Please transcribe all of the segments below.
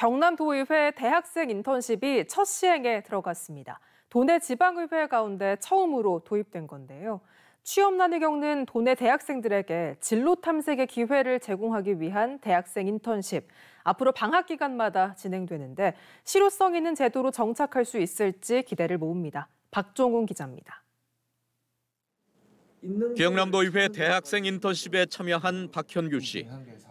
경남도의회 대학생 인턴십이 첫 시행에 들어갔습니다. 도내 지방의회 가운데 처음으로 도입된 건데요. 취업난을 겪는 도내 대학생들에게 진로 탐색의 기회를 제공하기 위한 대학생 인턴십, 앞으로 방학 기간마다 진행되는데 실효성 있는 제도로 정착할 수 있을지 기대를 모읍니다. 박종웅 기자입니다. 경남도의회 대학생 인턴십에 참여한 박현규 씨,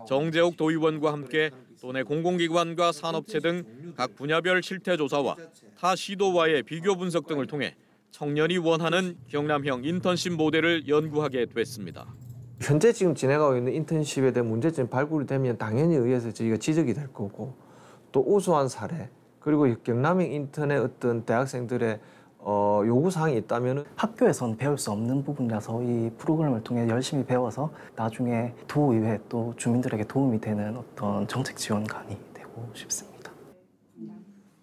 정재욱 도의원과 함께 도내 공공기관과 산업체 등 각 분야별 실태조사와 타 시도와의 비교 분석 등을 통해 청년이 원하는 경남형 인턴십 모델을 연구하게 됐습니다. 현재 지금 진행하고 있는 인턴십에 대한 문제점이 발굴이 되면 당연히 의회에서 저희가 지적이 될 거고, 또 우수한 사례, 그리고 경남형 인턴의 어떤 대학생들의 요구사항이 있다면 학교에선 배울 수 없는 부분이라서 이 프로그램을 통해 열심히 배워서 나중에 도의회 또 주민들에게 도움이 되는 어떤 정책 지원관이 되고 싶습니다.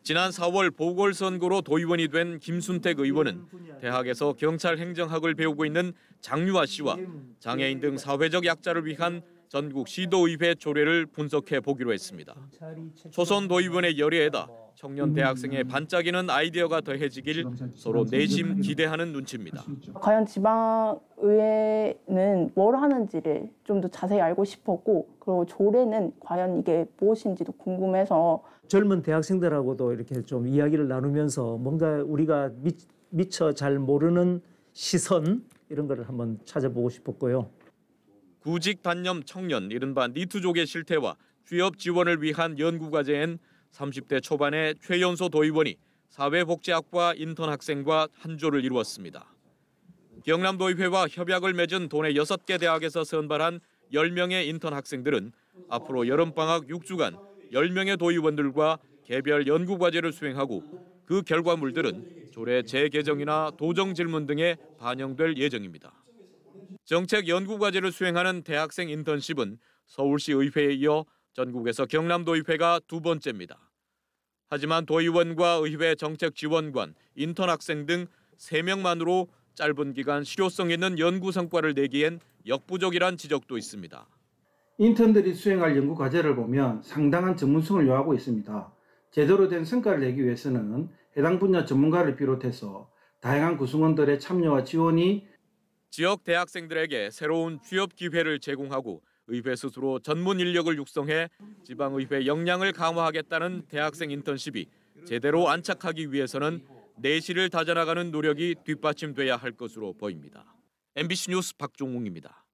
지난 4월 보궐선거로 도의원이 된 김순택 의원은 대학에서 경찰 행정학을 배우고 있는 장유아 씨와 장애인 등 사회적 약자를 위한 전국 시도의회 조례를 분석해 보기로 했습니다. 초선 도의원의 열의에다 청년 대학생의 반짝이는 아이디어가 더해지길 서로 내심 기대하는 눈치입니다. 과연 지방의회는 뭘 하는지를 좀 더 자세히 알고 싶었고, 그리고 조례는 과연 이게 무엇인지도 궁금해서 젊은 대학생들하고도 이렇게 좀 이야기를 나누면서 뭔가 우리가 미처 잘 모르는 시선 이런 거를 한번 찾아보고 싶었고요. 구직 단념 청년, 이른바 니트족의 실태와 취업 지원을 위한 연구과제엔 30대 초반의 최연소 도의원이 사회복지학과 인턴 학생과 한조를 이루었습니다. 경남도의회와 협약을 맺은 도내 6개 대학에서 선발한 10명의 인턴 학생들은 앞으로 여름방학 6주간 10명의 도의원들과 개별 연구과제를 수행하고, 그 결과물들은 조례 재개정이나 도정질문 등에 반영될 예정입니다. 정책 연구과제를 수행하는 대학생 인턴십은 서울시 의회에 이어 전국에서 경남도의회가 2번째입니다. 하지만 도의원과 의회 정책지원관, 인턴 학생 등 3명만으로 짧은 기간 실효성 있는 연구 성과를 내기엔 역부족이란 지적도 있습니다. 인턴들이 수행할 연구 과제를 보면 상당한 전문성을 요하고 있습니다. 제대로 된 성과를 내기 위해서는 해당 분야 전문가를 비롯해서 다양한 구성원들의 참여와 지원이 지역 대학생들에게 새로운 취업 기회를 제공하고 의회 스스로 전문 인력을 육성해 지방의회 역량을 강화하겠다는 대학생 인턴십이 제대로 안착하기 위해서는 내실을 다져나가는 노력이 뒷받침돼야 할 것으로 보입니다. MBC 뉴스 박종웅입니다.